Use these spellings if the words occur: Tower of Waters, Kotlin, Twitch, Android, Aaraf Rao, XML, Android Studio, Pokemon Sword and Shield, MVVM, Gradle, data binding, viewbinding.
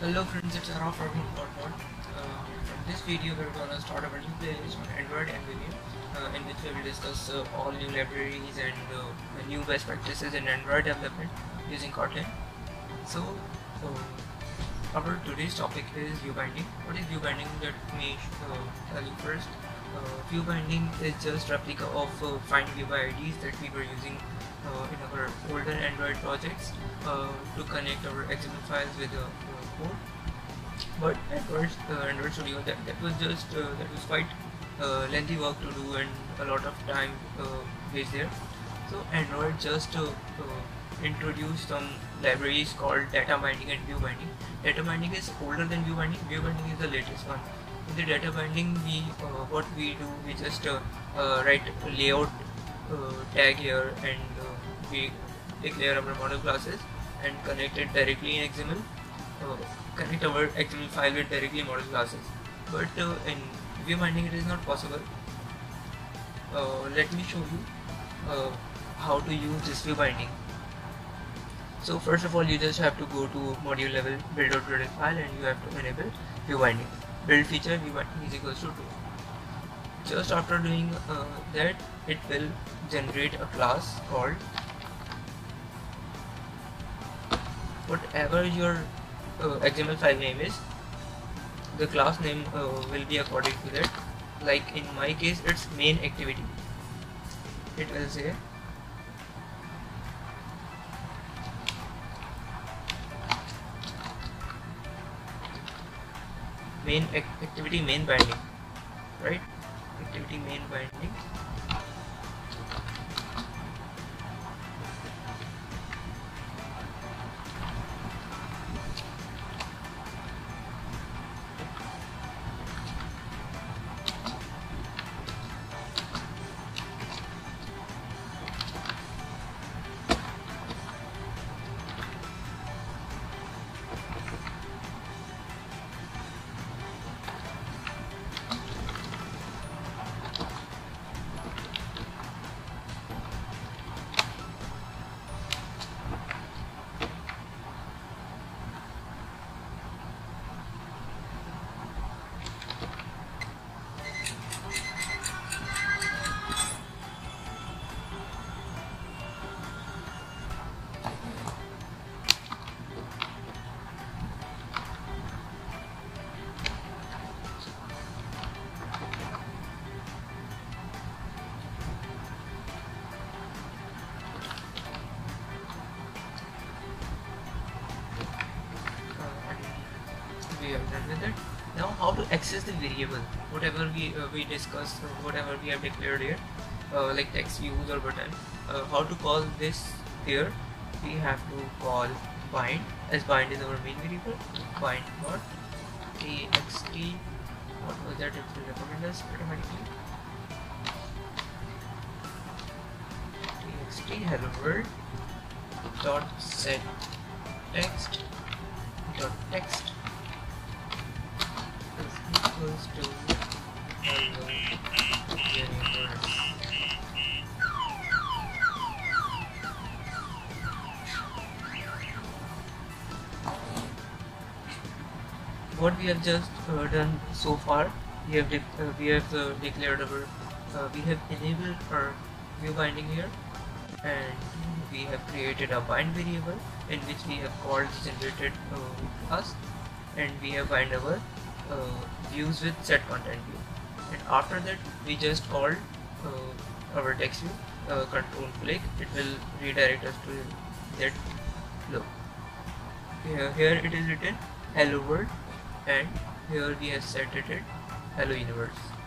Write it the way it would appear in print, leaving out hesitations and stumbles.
Hello friends, it's Aaraf Rao from Kotlin. From this video we're gonna start a new playlist on Android MVVM in which we will discuss all new libraries and new best practices in Android development using Kotlin. So our today's topic is viewbinding. What is viewbinding? Let me tell you first. Viewbinding is just replica of findViewByIds that we were using in our older Android projects to connect our XML files with the code. But at first, Android Studio, that was quite lengthy work to do and a lot of time waste there. So Android just introduced some libraries called data binding and viewbinding. Data binding is older than viewbinding. Viewbinding is the latest one. In the data binding, we just write a layout tag here, and we declare our model classes and connect it directly in XML. Connect our XML file with directly model classes. But in viewbinding, it is not possible. Let me show you how to use this viewbinding. So first of all, you just have to go to module level build.gradle file, and you have to enable viewbinding. Build feature viewbinding is equals to 2. Just after doing that, it will generate a class called whatever your XML file name is. The class name will be according to that. Like in my case, it's main activity. It will say main activity main binding, right? Activity main binding. Now, how to access the variable? Whatever we discussed, whatever we have declared here, like text, views, or button. How to call this here? We have to call bind, as bind is our main variable. Bind dot txt. What was that? It will recommend us automatically. Txt hello world dot set text dot text. Equals to hello universe. What we have just done so far, we have enabled our view binding here, and we have created a bind variable in which we have called generated class, and we have bind our views with set content view, and after that we just called our text view control click. It will redirect us to that flow. Here it is written hello world, and here we have set it at hello universe.